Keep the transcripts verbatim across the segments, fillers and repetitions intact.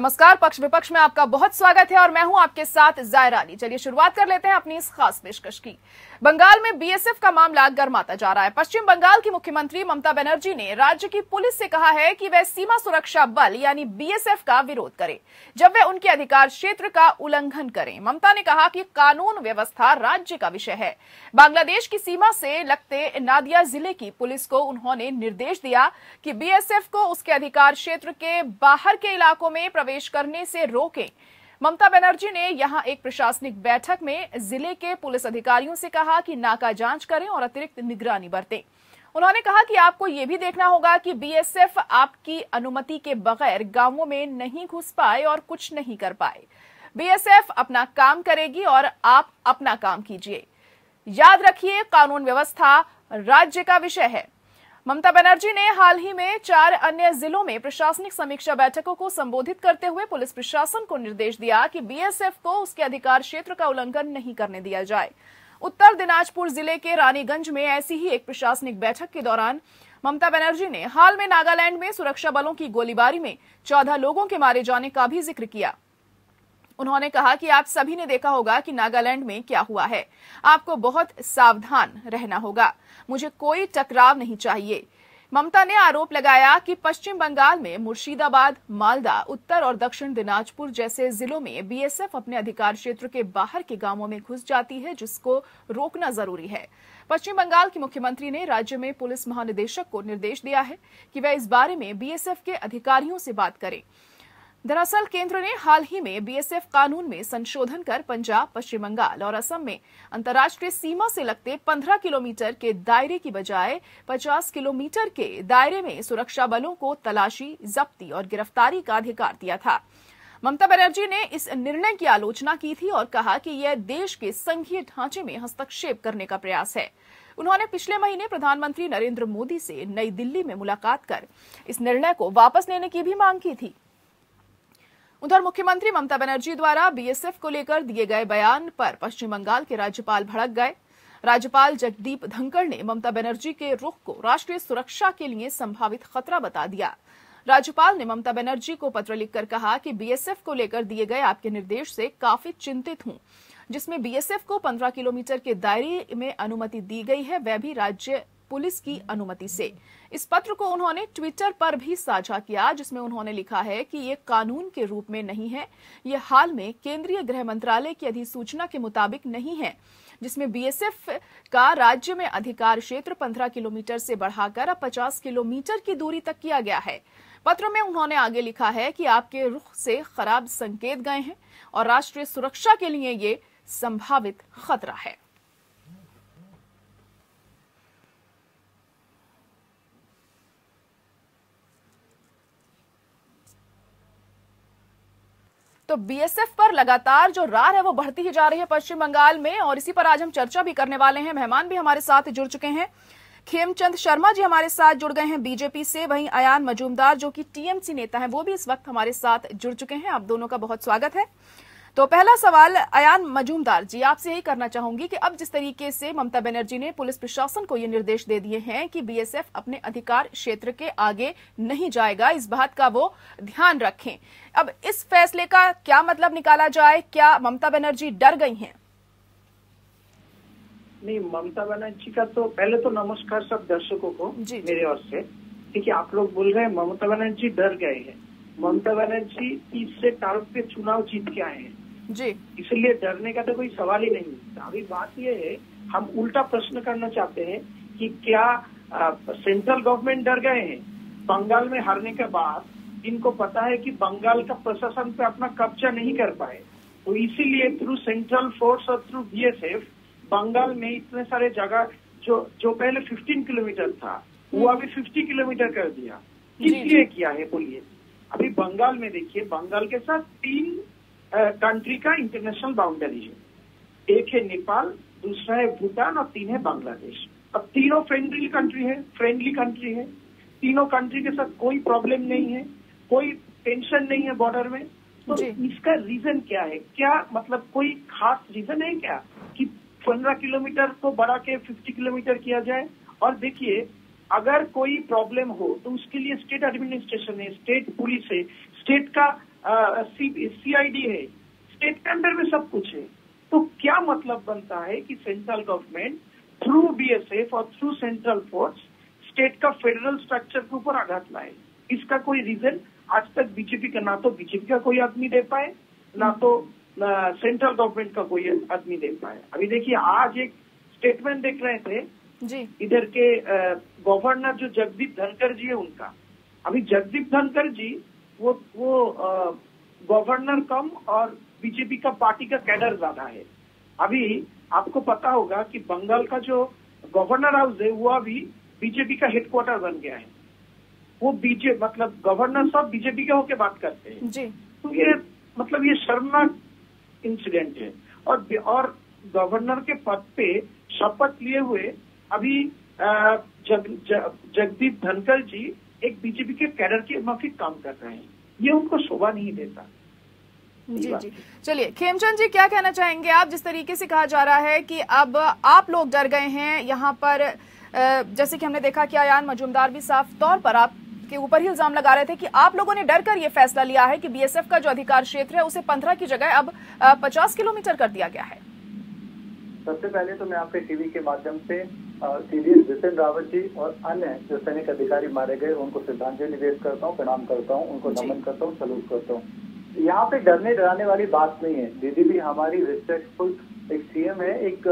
नमस्कार, पक्ष विपक्ष में आपका बहुत स्वागत है और मैं हूं आपके साथ ज़ायरा अली। चलिए शुरुआत कर लेते हैं अपनी इस खास पेशकश की। बंगाल में बीएसएफ का मामला गर्माता जा रहा है। पश्चिम बंगाल की मुख्यमंत्री ममता बनर्जी ने राज्य की पुलिस से कहा है कि वह सीमा सुरक्षा बल यानी बीएसएफ का विरोध करे जब वे उनके अधिकार क्षेत्र का उल्लंघन करें। ममता ने कहा कि कानून व्यवस्था राज्य का विषय है। बांग्लादेश की सीमा से लगते नादिया जिले की पुलिस को उन्होंने निर्देश दिया कि बीएसएफ को उसके अधिकार क्षेत्र के बाहर के इलाकों में प्रवेश करने से रोकें। ममता बनर्जी ने यहां एक प्रशासनिक बैठक में जिले के पुलिस अधिकारियों से कहा कि नाका जांच करें और अतिरिक्त निगरानी बरतें। उन्होंने कहा कि आपको ये भी देखना होगा कि बीएसएफ आपकी अनुमति के बगैर गांवों में नहीं घुस पाए और कुछ नहीं कर पाए। बीएसएफ अपना काम करेगी और आप अपना काम कीजिए। याद रखिए, कानून व्यवस्था राज्य का विषय है। ममता बनर्जी ने हाल ही में चार अन्य जिलों में प्रशासनिक समीक्षा बैठकों को संबोधित करते हुए पुलिस प्रशासन को निर्देश दिया कि बीएसएफ को उसके अधिकार क्षेत्र का उल्लंघन नहीं करने दिया जाए। उत्तर दिनाजपुर जिले के रानीगंज में ऐसी ही एक प्रशासनिक बैठक के दौरान ममता बनर्जी ने हाल में नागालैंड में सुरक्षा बलों की गोलीबारी में चौदह लोगों के मारे जाने का भी जिक्र किया। उन्होंने कहा कि आप सभी ने देखा होगा कि नागालैंड में क्या हुआ है। आपको बहुत सावधान रहना होगा। मुझे कोई टकराव नहीं चाहिए। ममता ने आरोप लगाया कि पश्चिम बंगाल में मुर्शिदाबाद, मालदा, उत्तर और दक्षिण दिनाजपुर जैसे जिलों में बीएसएफ अपने अधिकार क्षेत्र के बाहर के गांवों में घुस जाती है, जिसको रोकना जरूरी है। पश्चिम बंगाल की मुख्यमंत्री ने राज्य में पुलिस महानिदेशक को निर्देश दिया है कि वह इस बारे में बीएसएफ के अधिकारियों से बात करें। दरअसल केंद्र ने हाल ही में बीएसएफ कानून में संशोधन कर पंजाब, पश्चिम बंगाल और असम में अंतर्राष्ट्रीय सीमा से लगते पंद्रह किलोमीटर के दायरे की बजाय पचास किलोमीटर के दायरे में सुरक्षा बलों को तलाशी, जब्ती और गिरफ्तारी का अधिकार दिया था। ममता बनर्जी ने इस निर्णय की आलोचना की थी और कहा कि यह देश के संघीय ढांचे में हस्तक्षेप करने का प्रयास है। उन्होंने पिछले महीने प्रधानमंत्री नरेन्द्र मोदी से नई दिल्ली में मुलाकात कर इस निर्णय को वापस लेने की भी मांग की थी। उधर मुख्यमंत्री ममता बनर्जी द्वारा बीएसएफ को लेकर दिए गए बयान पर पश्चिम बंगाल के राज्यपाल भड़क गए। राज्यपाल जगदीप धनखड़ ने ममता बनर्जी के रुख को राष्ट्रीय सुरक्षा के लिए संभावित खतरा बता दिया। राज्यपाल ने ममता बनर्जी को पत्र लिखकर कहा कि बीएसएफ को लेकर दिए गए आपके निर्देश से काफी चिंतित हूं, जिसमें बीएसएफ को पंद्रह किलोमीटर के दायरे में अनुमति दी गई है, वह भी राज्य पुलिस की अनुमति से। इस पत्र को उन्होंने ट्विटर पर भी साझा किया, जिसमें उन्होंने लिखा है कि ये कानून के रूप में नहीं है। ये हाल में केंद्रीय गृह मंत्रालय की अधिसूचना के मुताबिक नहीं है, जिसमें बीएसएफ का राज्य में अधिकार क्षेत्र पंद्रह किलोमीटर से बढ़ाकर अब पचास किलोमीटर की दूरी तक किया गया है। पत्र में उन्होंने आगे लिखा है कि आपके रुख से खराब संकेत गए हैं और राष्ट्रीय सुरक्षा के लिए ये संभावित खतरा है। तो बीएसएफ पर लगातार जो रार है वो बढ़ती ही जा रही है पश्चिम बंगाल में, और इसी पर आज हम चर्चा भी करने वाले हैं। मेहमान भी हमारे साथ जुड़ चुके हैं। खेमचंद शर्मा जी हमारे साथ जुड़ गए हैं बीजेपी से। वहीं अयान मजूमदार जो कि टीएमसी नेता हैं, वो भी इस वक्त हमारे साथ जुड़ चुके हैं। आप दोनों का बहुत स्वागत है। तो पहला सवाल अयान मजूमदार जी आपसे ही करना चाहूंगी कि अब जिस तरीके से ममता बनर्जी ने पुलिस प्रशासन को ये निर्देश दे दिए हैं कि बीएसएफ अपने अधिकार क्षेत्र के आगे नहीं जाएगा, इस बात का वो ध्यान रखें, अब इस फैसले का क्या मतलब निकाला जाए? क्या ममता बनर्जी डर गई हैं? नहीं, ममता बनर्जी का तो पहले तो नमस्कार सब दर्शकों को जी, मेरे ओर से। ठीक है, आप लोग बोल रहे हैं ममता बनर्जी डर गए हैं। ममता बनर्जी तीस से तारक के चुनाव जीत के आए हैं जी, इसलिए डरने का तो कोई सवाल ही नहीं। अभी बात ये है, हम उल्टा प्रश्न करना चाहते हैं कि क्या आ, सेंट्रल गवर्नमेंट डर गए हैं? बंगाल में हारने के बाद इनको पता है कि बंगाल का प्रशासन पे अपना कब्जा नहीं कर पाए, तो इसीलिए थ्रू सेंट्रल फोर्स और थ्रू बीएसएफ बंगाल में इतने सारे जगह जो जो पहले फिफ्टीन किलोमीटर था वो अभी फिफ्टी किलोमीटर कर दिया। किसलिए किया है बोलिए? अभी बंगाल में देखिए, बंगाल के साथ तीन कंट्री का इंटरनेशनल बाउंड्री है। एक है नेपाल, दूसरा है भूटान और तीन है बांग्लादेश। अब तीनों फ्रेंडली कंट्री है फ्रेंडली कंट्री है तीनों कंट्री के साथ कोई प्रॉब्लम नहीं है, कोई टेंशन नहीं है बॉर्डर में। तो इसका रीजन क्या है? क्या मतलब कोई खास रीजन है क्या कि पंद्रह किलोमीटर को बढ़ा के फिफ्टी किलोमीटर किया जाए? और देखिए, अगर कोई प्रॉब्लम हो तो उसके लिए स्टेट एडमिनिस्ट्रेशन है, स्टेट पुलिस है, स्टेट का सीआईडी है, स्टेट के अंडर में सब कुछ है। तो क्या मतलब बनता है कि सेंट्रल गवर्नमेंट थ्रू बीएसएफ और थ्रू सेंट्रल फोर्स स्टेट का फेडरल स्ट्रक्चर के ऊपर आघात लाए? इसका कोई रीजन आज तक बीजेपी का, ना तो बीजेपी का कोई आदमी दे पाए, ना तो सेंट्रल गवर्नमेंट का कोई आदमी दे पाए। अभी देखिए, आज एक स्टेटमेंट देख रहे थे जी, इधर के गवर्नर जो जगदीप धनखड़ जी है उनका। अभी जगदीप धनखड़ जी वो वो गवर्नर कम और बीजेपी का पार्टी का कैडर ज्यादा है। अभी आपको पता होगा कि बंगाल का जो गवर्नर हाउस है वो अभी बीजेपी का हेडक्वार्टर बन गया है। वो बीजे मतलब गवर्नर सब बीजेपी के होके बात करते हैं जी। तो ये मतलब ये शर्मनाक इंसिडेंट है। और और गवर्नर के पद पे शपथ लिए हुए अभी जग, जग, जगदीप धनखड़ जी एक बीजेपी के कैडर के माफिक काम कर रहे हैं। ये उनको शोभा नहीं देता। जी जी, चलिए खेमचंद जी क्या कहना चाहेंगे आप? जिस तरीके से कहा जा रहा है कि अब आप लोग डर गए हैं, यहाँ पर जैसे कि हमने देखा कि अयान मजूमदार भी साफ तौर पर आपके ऊपर ही इल्जाम लगा रहे थे कि आप लोगों ने डर कर ये फैसला लिया है कि बीएसएफ का जो अधिकार क्षेत्र है उसे पंद्रह की जगह अब पचास किलोमीटर कर दिया गया है। सबसे पहले तो मैं आपके टीवी के माध्यम से सीडीएस नितिन रावत जी और अन्य जो सैनिक अधिकारी मारे गए उनको श्रद्धांजलि पेश करता हूँ, प्रणाम करता हूँ, उनको नमन करता हूँ, सलूट करता हूँ। यहाँ पे डरने डराने वाली बात नहीं है। दीदी भी हमारी रिस्पेक्टफुल एक सीएम है, एक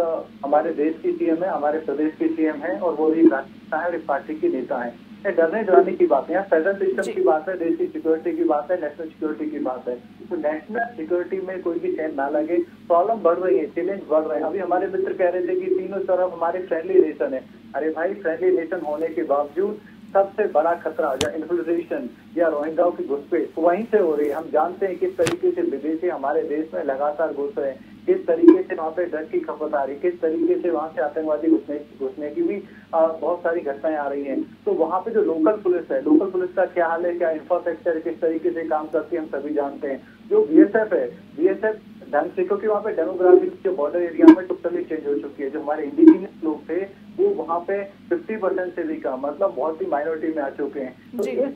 हमारे देश की सीएम है, हमारे प्रदेश की सीएम है और वो एक राजनेता है और एक पार्टी की नेता है। ये डरने डराने की बात है। यहाँ फेडरल सिस्टम की बात है, देश की सिक्योरिटी की बात है, नेशनल सिक्योरिटी की बात है। तो नेशनल सिक्योरिटी में कोई भी चैन ना लगे। प्रॉब्लम बढ़ रही है, चैलेंज बढ़ रहे हैं। अभी हमारे मित्र कह रहे थे कि तीनों तरफ हमारे फ्रेंडली नेशन है। अरे भाई, फ्रेंडली नेशन होने के बावजूद सबसे बड़ा खतरा या इन्फिल्ट्रेशन या रोहिंगाओं की घुसपैठ वहीं से हो रही है। हम जानते हैं किस तरीके से विदेशी हमारे देश में लगातार घुस रहे हैं, किस तरीके से वहाँ पे ड्रग की खपत आ रही है, किस तरीके से वहाँ से आतंकवादी घुसने घुसने की भी आ, बहुत सारी घटनाएं आ रही हैं। तो वहाँ पे जो लोकल पुलिस है, लोकल पुलिस का क्या हाल है, क्या इंफ्रास्ट्रक्चर किस तरीके से काम करती है, हम सभी जानते हैं। जो बीएसएफ है, बीएसएफ ढंग से, क्योंकि वहाँ पे डेमोग्राफिक जो बॉर्डर एरिया में टोटली चेंज हो चुकी है। जो हमारे इंडिजिनियस लोग थे वो वहाँ पे फिफ्टी परसेंट से भी कम, मतलब बहुत ही माइनॉरिटी में आ चुके हैं। तो इस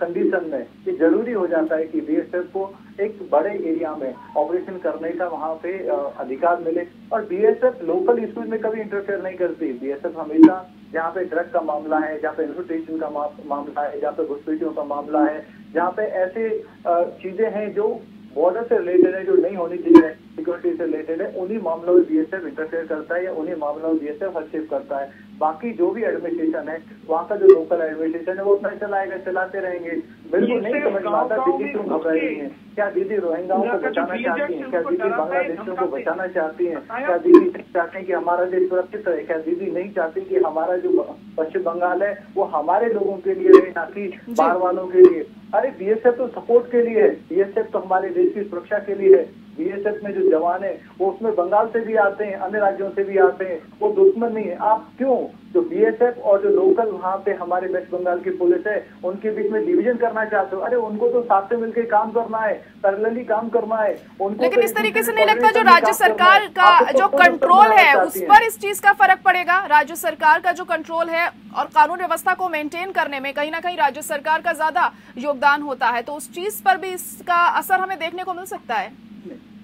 कंडीशन में ये जरूरी हो जाता है कि बीएसएफ को एक बड़े एरिया में ऑपरेशन करने का वहाँ पे आ, अधिकार मिले। और बीएसएफ लोकल इश्यूज में कभी इंटरफेयर नहीं करती। बीएसएफ हमेशा जहाँ पे ड्रग का मामला है, जहाँ पे इन्फिल्ट्रेशन का मामला है, जहाँ पे घुसपैठियों का मामला है, जहाँ पे ऐसे चीजें हैं जो बॉर्डर से रिलेटेड है, जो नहीं होनी चाहिए, सिक्योरिटी से रिलेटेड है, उन्हीं मामलों में बीएसएफ इंटरफेयर करता है या उन्हीं मामलों में बीएसएफ हस्तक्षेप करता है। बाकी जो भी एडमिनिस्ट्रेशन है, वहाँ का जो लोकल एडमिनिस्ट्रेशन है, वो अपना चलाएगा, चलाते रहेंगे। बिल्कुल नहीं समझ पाता दीदी तुम घबरा रही है। क्या दीदी रोहिंगाओं को बचाना चाहती है? क्या दीदी बांग्लादेशियों को बचाना चाहती है? क्या दीदी चाहते हैं कि हमारा देश सुरक्षित रहे? क्या दीदी नहीं चाहती कि हमारा जो पश्चिम बंगाल है वो हमारे लोगों के लिए रहे, ना कि बाहर वालों के लिए? अरे बीएसएफ तो सपोर्ट के लिए है, बीएसएफ तो हमारे देश की सुरक्षा के लिए है। बीएसएफ में जो जवान है वो उसमें बंगाल से भी आते हैं, अन्य राज्यों से भी आते हैं, वो दुश्मन नहीं है। आप क्यों जो बीएसएफ और जो लोकल वहाँ पे हमारे वेस्ट बंगाल की पुलिस है उनके बीच में डिवीजन करना चाहते हो? अरे उनको तो साथ में मिलकर काम करना है, पैरेलली काम करना है उनको। लेकिन इस तरीके से नहीं लगता जो राज्य सरकार का जो कंट्रोल है उस पर इस चीज का फर्क पड़ेगा? राज्य सरकार का जो कंट्रोल है और कानून व्यवस्था को मेंटेन करने में कहीं ना कहीं राज्य सरकार का ज्यादा योगदान होता है, तो उस चीज पर भी इसका असर हमें देखने को मिल सकता है।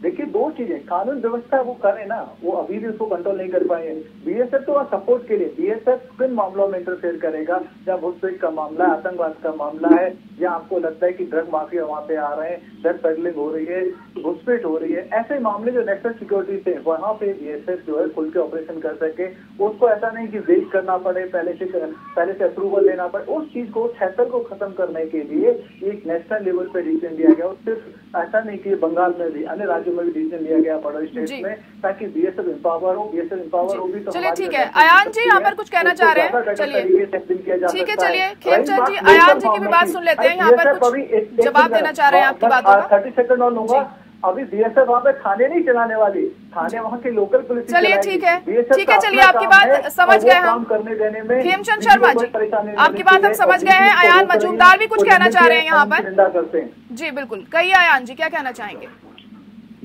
देखिए, दो चीजें, कानून व्यवस्था वो करे ना, वो अभी भी उसको कंट्रोल नहीं कर पाए। बीएसएफ तो वहाँ सपोर्ट के लिए, बीएसएफ किन मामलों में इंटरफेयर करेगा? जहाँ घुसपैठ का मामला है, आतंकवाद का मामला है, या आपको लगता है कि ड्रग माफिया वहाँ पे आ रहे हैं, ड्रग पेडलिंग हो रही है, घुसपैठ हो रही है, ऐसे मामले जो नेशनल सिक्योरिटी से वहाँ पे बीएसएफ जो है खुल के ऑपरेशन कर सके, उसको ऐसा नहीं कि वेट करना पड़े, पहले से पहले से अप्रूवल लेना पड़े। उस चीज को, उस हैसल को खत्म करने के लिए एक नेशनल लेवल पे डिसीजन लिया गया। और सिर्फ ऐसा नहीं कि बंगाल में भी, अन्य राज्यों में भी डिसीजन लिया गया बॉर्डर स्टेट में, ताकि बीएसएफ इंपावर हो, बीएसएफ इंपावर होगी। चलिए ठीक है, अयान जी यहाँ पर कुछ कहना चाह रहे हैं। चलिए ठीक है, चलिए खेमचंद जी अयान जी की भी बात सुन लेते हैं। यहाँ पर कुछ जवाब देना चाह रहे हैं आपकी बातों का। थर्टी सेकंड और लूंगा। अभी बीएसएफ वहाँ पे थाने नहीं चलाने वाली, थाने वहाँ के लोकल पुलिस। चलिए ठीक है, ठीक है, चलिए आपकी बात समझ गए हम। खेमचंद शर्मा जी, आपकी बात हम समझ गए हैं। अयान मजूमदार भी कुछ कहना चाह रहे हैं यहाँ पर। जी बिल्कुल, कहिए अयान जी, क्या कहना चाहेंगे?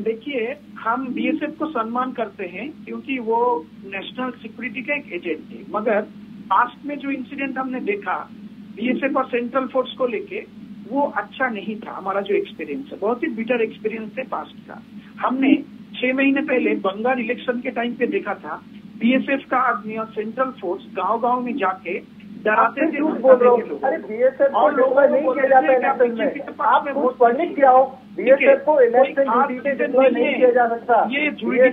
देखिए, हम बीएसएफ को सम्मान करते हैं क्योंकि वो नेशनल सिक्योरिटी का एक एजेंट है, मगर पास्ट में जो इंसिडेंट हमने देखा बीएसएफ और सेंट्रल फोर्स को लेके, वो अच्छा नहीं था। हमारा जो एक्सपीरियंस है बहुत ही बिटर एक्सपीरियंस है पास्ट का। हमने छह महीने पहले बंगाल इलेक्शन के टाइम पे देखा था, बीएसएफ का आदमी और सेंट्रल फोर्स गांव गांव में जाके डराते थे लोग। अरे बीएसएफ और लोगों नहीं किया जाता है, वोट पढ़ने क्या हो, बीएसएफ को इलेक्शन नहीं किया जा सकता। ये जितना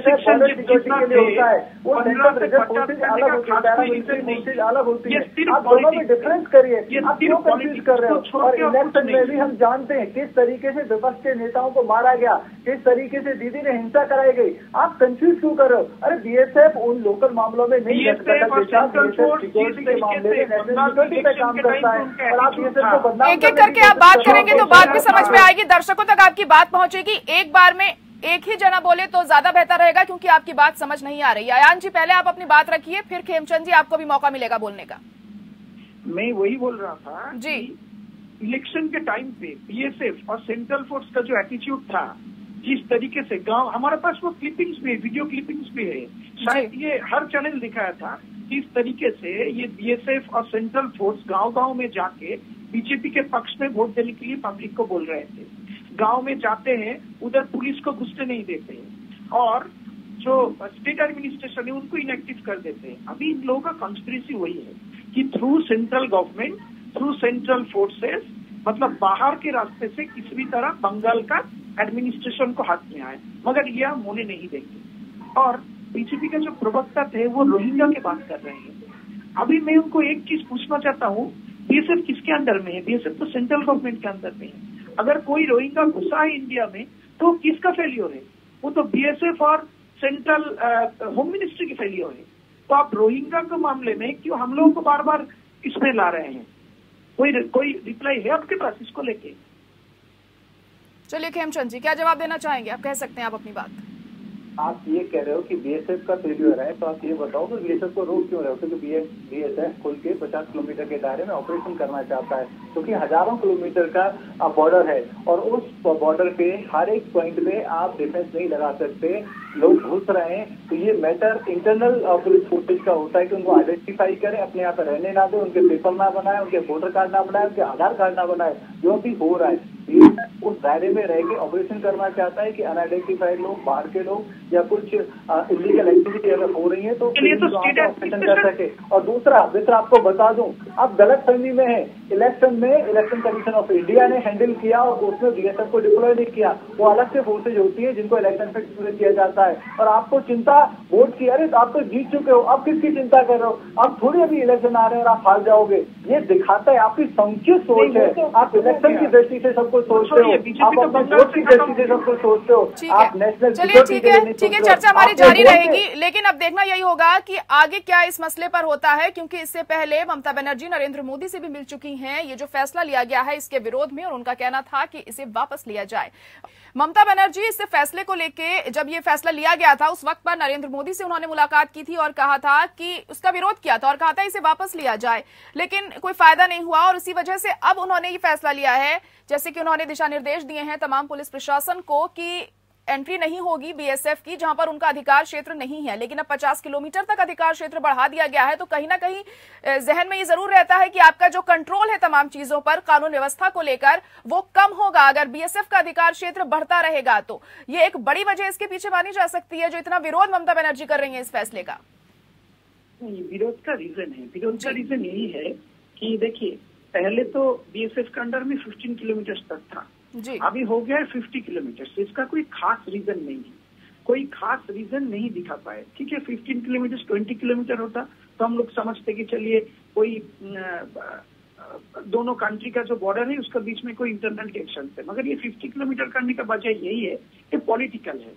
होता है वो सेंट्रल रिजर्व अलग होती है। आप दोनों में डिफरेंस करिए, आप क्यों कंफ्यूज कर रहे हो। और इलेक्शन में भी हम जानते हैं किस तरीके से विपक्ष के नेताओं को मारा गया, किस तरीके से दीदी ने हिंसा कराई गई। आप कंफ्यूज क्यों कर रहे हो। अरे बीएसएफ उन लोकल मामलों में नहीं काम करता है। और आप बीएसएफ को बदनाम एक एक करके आप बात करेंगे तो बात भी समझ में आएगी, दर्शकों तक आपकी बात पहुंचेगी। एक बार में एक ही जना बोले तो ज्यादा बेहतर रहेगा क्योंकि आपकी बात समझ नहीं आ रही। अयान जी पहले आप अपनी बात रखिए, फिर खेमचंद जी आपको भी मौका मिलेगा बोलने का। मैं वही बोल रहा था जी, इलेक्शन के टाइम पे बीएसएफ और सेंट्रल फोर्स का जो एटीट्यूड था, जिस तरीके से गांव, हमारे पास वो क्लिपिंग्स भी है, वीडियो क्लिपिंग्स भी है, शायद ये हर चैनल दिखाया था। किस तरीके से ये बीएसएफ और सेंट्रल फोर्स गांव गांव में जाके बीजेपी के पक्ष में वोट देने के लिए पब्लिक को बोल रहे थे। गांव में जाते हैं, उधर पुलिस को घुसने नहीं देते हैं और जो स्टेट एडमिनिस्ट्रेशन है उनको इनएक्टिव कर देते हैं। अभी इन लोगों का कंस्पिरेसी वही है कि through central government, through central forces, मतलब बाहर के रास्ते से किसी भी तरह बंगाल का एडमिनिस्ट्रेशन को हाथ में आए, मगर यह हम होने नहीं देंगे। और बीजेपी का जो प्रवक्ता थे वो रोहिंगा के बात कर रहे हैं। अभी मैं उनको एक चीज पूछना चाहता हूँ, बीएसएफ किसके अंदर में है। बीएसएफ तो सेंट्रल गवर्नमेंट के अंदर में है। अगर कोई रोहिंगा घुसा है इंडिया में तो किसका फेलियर है, वो तो बीएसएफ और सेंट्रल होम मिनिस्ट्री की फेलियर है। तो आप रोहिंगा के मामले में क्यों हम लोगों को बार बार इसमें ला रहे हैं। कोई कोई रिप्लाई है आपके पास इसको लेके। चलिए खेमचंद जी क्या जवाब देना चाहेंगे, आप कह सकते हैं आप अपनी बात। आप ये कह रहे हो कि बीएसएफ का फेल्यूर है, तो आप ये बताओ कि बीएसएफ को रोक क्यों रहे हो। क्योंकि बीएसएफ खुल के पचास किलोमीटर के दायरे में ऑपरेशन करना चाहता है, क्योंकि तो हजारों किलोमीटर का बॉर्डर है और उस बॉर्डर पे हर एक पॉइंट पे आप डिफेंस नहीं लगा सकते। लोग घुस रहे हैं तो ये मैटर इंटरनल पुलिस फोर्सेज का होता है कि उनको आइडेंटिफाई करें, अपने यहाँ पर रहने ना दें, उनके पेपर ना बनाए, उनके वोटर कार्ड ना बनाए, उनके आधार कार्ड ना बनाए। जो भी हो रहा है उस दायरे में रह के ऑपरेशन करना चाहता है कि अनआइडेंटिफाइड लोग, बाहर के लोग या कुछ इलीगल एक्टिविटी अगर हो रही है तो ऑपरेशन कर सके। और दूसरा मित्र आपको बता दूं, आप गलत फहमी में है। इलेक्शन में इलेक्शन कमीशन ऑफ इंडिया ने हैंडल किया और उसमें बीएसएफ को डिप्लॉय नहीं किया। वो अलग से फोर्सेज होती है जिनको इलेक्शन में डिप्लॉय किया जाता है। और आपको चिंता वोट की, अरे आप तो जीत चुके हो, आप किसकी चिंता कर रहे हो, आप थोड़ी अभी इलेक्शन आ रहे हैं और आप हार जाओगे। ये दिखाता है आपकी संकीर्ण सोच है। आप इलेक्शन की दृष्टि से सबको सोचते हो, आप अपने वोट की दृष्टि से सबको सोचते हो, आप नेशनल। चलिए ठीक है, ठीक है, चर्चा हमारी जारी रहेगी, लेकिन अब देखना यही होगा कि आगे क्या इस मसले पर होता है, क्योंकि इससे पहले ममता बनर्जी नरेंद्र मोदी से भी मिल चुकी हैं ये जो फैसला लिया गया है इसके विरोध में, और उनका कहना था कि इसे वापस लिया जाए। ममता बनर्जी इस फैसले को लेके, जब ये फैसला लिया गया था उस वक्त पर नरेंद्र मोदी से उन्होंने मुलाकात की थी और कहा था कि उसका विरोध किया था और कहा था इसे वापस लिया जाए, लेकिन कोई फायदा नहीं हुआ। और इसी वजह से अब उन्होंने ये फैसला लिया है, जैसे कि उन्होंने दिशा निर्देश दिए हैं तमाम पुलिस प्रशासन को कि एंट्री नहीं होगी बीएसएफ की जहां पर उनका अधिकार क्षेत्र नहीं है। लेकिन अब पचास किलोमीटर तक अधिकार क्षेत्र बढ़ा दिया गया है, तो कहीं ना कहीं जहन में ये जरूर रहता है कि आपका जो कंट्रोल है तमाम चीजों पर, कानून व्यवस्था को लेकर, वो कम होगा अगर बीएसएफ का अधिकार क्षेत्र बढ़ता रहेगा। तो ये एक बड़ी वजह इसके पीछे मानी जा सकती है जो इतना विरोध ममता बनर्जी कर रही है इस फैसले का। विरोध का रीजन है, विरोध का रीजन यही है कि देखिए पहले तो बीएसएफ के अंडर में फिफ्टीन किलोमीटर तक था, अभी हो गया है फिफ्टी किलोमीटर। इसका कोई खास रीजन नहीं है, कोई खास रीजन नहीं दिखा पाए। ठीक है, फिफ्टीन किलोमीटर ट्वेंटी किलोमीटर होता तो हम लोग समझते कि चलिए कोई दोनों कंट्री का जो बॉर्डर है उसके बीच में कोई इंटरनल टेंशन है, मगर ये फिफ्टी किलोमीटर करने का वजह यही है कि पॉलिटिकल है।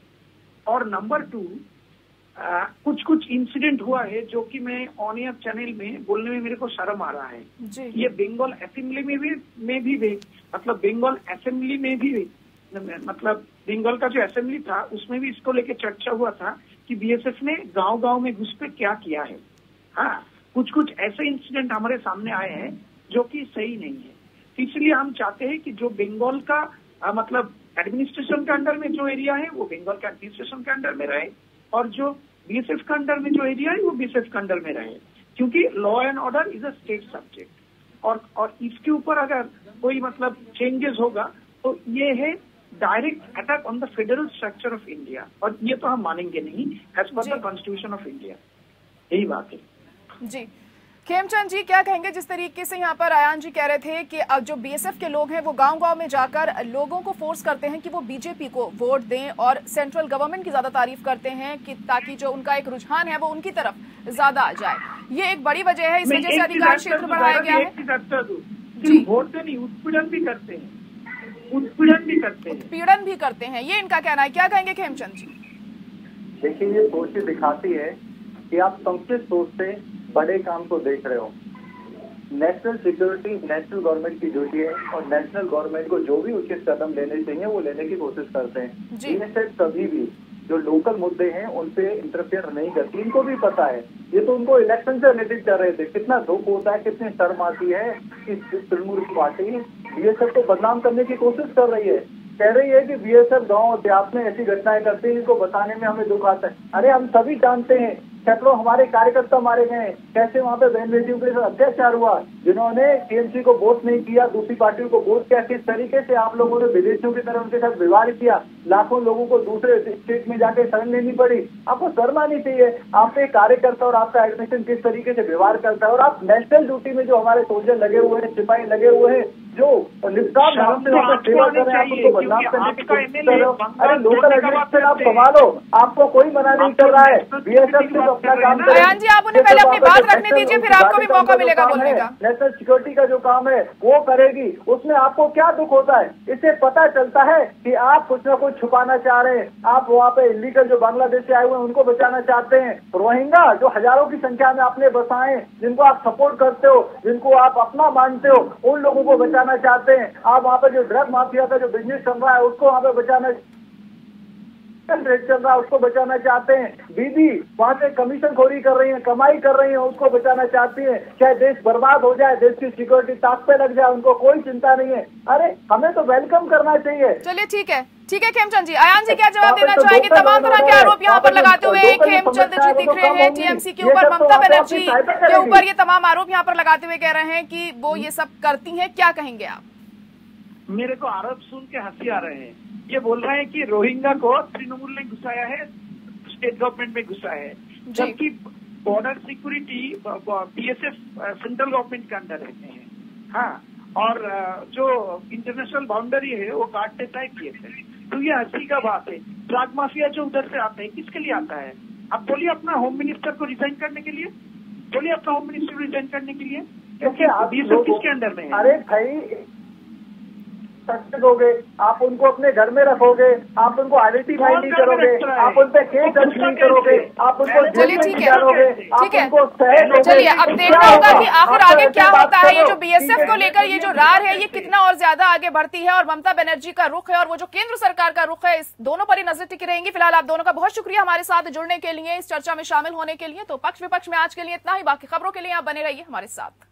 और नंबर टू, आ, कुछ कुछ इंसिडेंट हुआ है जो कि मैं ऑन एयर चैनल में बोलने में मेरे को शर्म आ रहा है। ये बंगाल असेंबली में भी में भी मतलब बंगाल असेंबली में भी मतलब बंगाल का जो असेंबली था उसमें भी इसको लेके चर्चा हुआ था कि बीएसएफ ने गांव गांव में घुस पे क्या किया है। हाँ, कुछ कुछ ऐसे इंसिडेंट हमारे सामने आए हैं जो कि सही नहीं है। इसलिए हम चाहते हैं कि जो बंगाल का आ, मतलब एडमिनिस्ट्रेशन के अंडर में जो एरिया है वो बंगाल के एडमिनिस्ट्रेशन के अंडर में रहे और जो बीएसएफ के अंडर में जो एरिया है वो बीएसएफ के अंडर में रहे, क्योंकि law and order is a state subject. और और इसके ऊपर अगर कोई मतलब चेंजेस होगा तो ये है direct attack on the federal structure of India, और ये तो हम मानेंगे नहीं as per the constitution of India. यही बात है जी। खेमचंद जी क्या कहेंगे, जिस तरीके से यहाँ पर अयान जी कह रहे थे कि अब जो बीएसएफ के लोग हैं वो गांव-गांव में जाकर लोगों को फोर्स करते हैं कि वो बीजेपी को वोट दें, और सेंट्रल गवर्नमेंट की ज्यादा तारीफ करते हैं कि ताकि जो उनका एक रुझान है वो उनकी तरफ ज्यादा आ जाए, ये एक बड़ी वजह है, इस वजह से अधिकार क्षेत्र बढ़ाया गया है। वोट नहीं, उत्पीड़न भी करते हैं, उत्पीड़न भी करते हैं उत्पीड़न भी करते हैं ये इनका कहना है। क्या कहेंगे खेमचंद जी? देखिए, ये कोशिश दिखाती है कि आप संक्षिप्त सोच से बड़े काम को देख रहे हो। नेशनल सिक्योरिटी नेशनल गवर्नमेंट की ड्यूटी है, और नेशनल गवर्नमेंट को जो भी उचित कदम लेने चाहिए वो लेने की कोशिश करते हैं। बीएसएफ कभी भी जो लोकल मुद्दे हैं उन पे इंटरफेयर नहीं करती, इनको भी पता है। ये तो उनको इलेक्शन से रिलेटेड कर रहे थे। कितना दुख होता है, कितनी शर्म आती है कि तृणमूल पार्टी बीएसएफ को बदनाम करने की कोशिश कर रही है, कह रही है कि बीएसएफ गाँव देहात में ऐसी घटनाएं करती है जिनको बताने में हमें दुख आता है। अरे हम सभी जानते हैं, सैकड़ों हमारे कार्यकर्ता मारे गए, कैसे वहाँ पे बहन बेटियों के साथ अत्याचार हुआ, जिन्होंने टीएमसी को वोट नहीं किया, दूसरी पार्टियों को वोट किया, किस तरीके से आप लोगों ने विदेशियों की तरह उनके साथ व्यवहार किया, लाखों लोगों को दूसरे स्टेट में जाके शरण लेनी पड़ी। आपको शर्मा नहीं चाहिए, आपके कार्यकर्ता और आपका एडमिशन किस तरीके से व्यवहार करता है, और आप नेशनल ड्यूटी में जो हमारे सोल्जर लगे हुए हैं, सिपाही लगे हुए हैं, जो निष्काम नाम से सेवा कर रहे हैं, आप उसको बदनाम करने की कोशिश कर रहे हो। अरे लोकल एडमिनिस्ट्रेशन आप संभालो, आपको कोई मना नहीं कर रहा है। बीएसएफ अयान जी, आप उन्हें पहले अपनी बात रखने दीजिए, फिर आपको भी मौका मिलेगा बोलने का। नेशनल सिक्योरिटी का जो काम है वो करेगी, उसमें आपको क्या दुख होता है? इससे पता चलता है कि आप कुछ ना कुछ छुपाना चाह रहे हैं। आप वहाँ पे इलीगल जो बांग्लादेश से आए हुए हैं उनको बचाना चाहते हैं, रोहिंगा जो हजारों की संख्या में आपने बसाए, जिनको आप सपोर्ट करते हो, जिनको आप अपना मानते हो, उन लोगों को बचाना चाहते हैं। आप वहाँ पे जो ड्रग माफिया का जो बिजनेस चल रहा है उसको वहाँ पे बचाना चल रहा है उसको बचाना चाहते हैं। दीदी वहाँ से कमीशन खोरी कर रही है, कमाई कर रही है, उसको बचाना चाहती है। चाहे देश बर्बाद हो जाए, देश की सिक्योरिटी ताक पे लग जाए, उनको कोई चिंता नहीं है। अरे हमें तो वेलकम करना चाहिए। चलिए ठीक है, ठीक है खेमचंद जी। अयान जी क्या जवाब देना चाहेंगे तमाम तरह के आरोप यहाँ पर लगाते हुए? खेमचंद जी दिख रहे हैं टीएमसी के ऊपर, ममता बनर्जी के ऊपर, ये तमाम आरोप यहाँ पर लगाते हुए कह रहे हैं कि वो ये सब करती है। क्या कहेंगे आप? मेरे को आरोप सुन के हंसी आ रहे हैं। ये बोल रहे हैं कि रोहिंगा को तृणमूल ने घुसाया है, स्टेट गवर्नमेंट में घुसाया है, जबकि border security BSF central government के अंडर रहते हैं। हाँ, और जो इंटरनेशनल बाउंड्री है वो काट देता है बीएसएफ। तो ये हंसी का बात है। ड्रग माफिया जो उधर से आता है किसके लिए आता है? अब बोलिए अपना होम मिनिस्टर को रिजाइन करने के लिए, बोलिए अपना होम मिनिस्टर को रिजाइन करने के लिए, क्योंकि बीएसएफ किसके अंडर में है? अरे भाई दोगे, आप उनको अपने घर में रखोगे, आप उनको आइडेंटिफाई नहीं करोगे, आप उन पर केस दर्ज नहीं करोगे, आप उनको जेल में डालोगे, आप उनको सहलोगे। चलिए अब देखना होगा कि आखिर आगे क्या होता है। ये जो बीएसएफ को लेकर ये जो रार है ये कितना और ज्यादा आगे बढ़ती है, और ममता बनर्जी का रुख है और वो जो केंद्र सरकार का रुख है, इस दोनों पर ही नजर टिकी रहेंगी। फिलहाल आप दोनों का बहुत शुक्रिया हमारे साथ जुड़ने के लिए, इस चर्चा में शामिल होने के लिए। तो पक्ष विपक्ष में आज के लिए इतना ही। बाकी खबरों के लिए आप बने रहिए हमारे साथ।